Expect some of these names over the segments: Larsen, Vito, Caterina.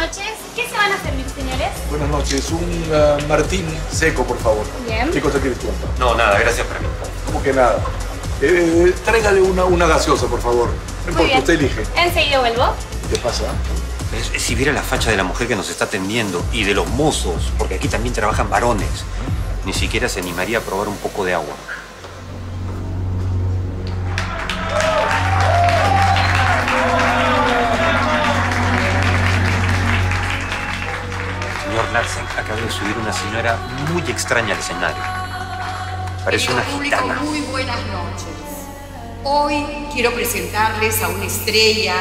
noches. ¿Qué se van a servir, señores? Buenas noches. Un martini seco, por favor. Bien. ¿Qué cosa quieres tú? No, nada. Gracias, para mí. ¿Cómo que nada? Tráigale una gaseosa, por favor. No importa, usted elige. Enseguida vuelvo. ¿Qué pasa? Si viera la facha de la mujer que nos está atendiendo y de los mozos, porque aquí también trabajan varones, ni siquiera se animaría a probar un poco de agua. Señor Larsen, acaba de subir una señora muy extraña al escenario. Parece una gitana. Muy buenas noches. Hoy quiero presentarles a una estrella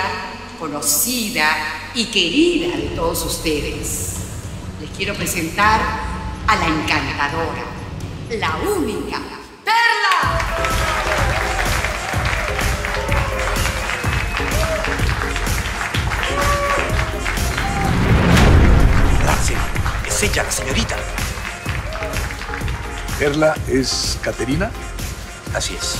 conocida y querida de todos ustedes. Les quiero presentar a la encantadora, la única, Perla. Larsen, es ella la señorita. Perla es Caterina. Así es.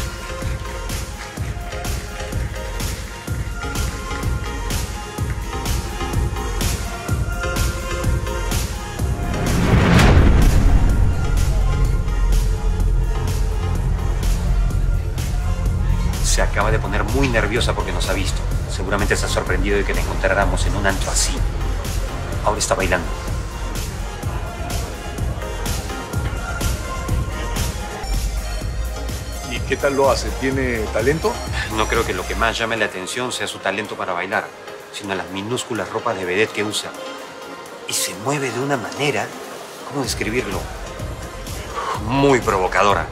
Se acaba de poner muy nerviosa porque nos ha visto. Seguramente se ha sorprendido de que la encontráramos en un antro así. Ahora está bailando. ¿Y qué tal lo hace? ¿Tiene talento? No creo que lo que más llame la atención sea su talento para bailar, sino las minúsculas ropas de vedette que usa. Y se mueve de una manera, ¿cómo describirlo? Muy provocadora.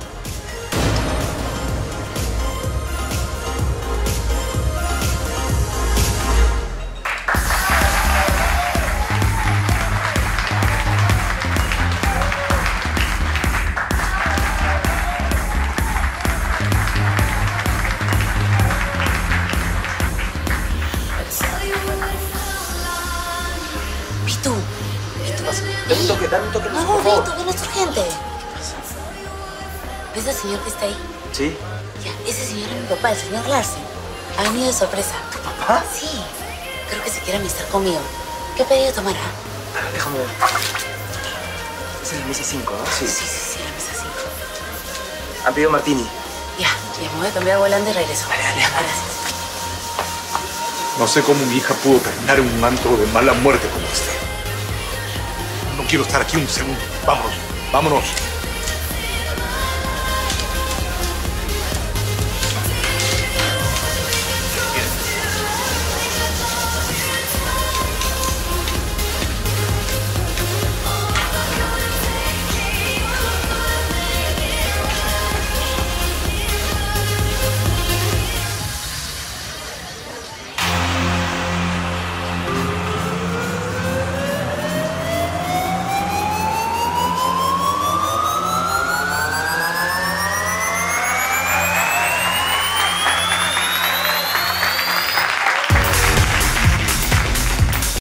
No, Vito, ven, es urgente. ¿Qué pasa? ¿Ves al señor que está ahí? Sí. Ya, ese señor es mi papá, el señor Larsen. Ha venido de sorpresa. ¿Tu papá? Sí. Creo que se quiere amistar conmigo. ¿Qué pedido tomará? Ah, déjame ver. Es en la mesa 5, ¿no? Sí. Sí, la mesa 5. Han pedido martini. Ya, me voy a cambiar volando y regreso. Vale. Gracias. No sé cómo mi hija pudo terminar en un antro de mala muerte como este. Quiero estar aquí un segundo. Vámonos.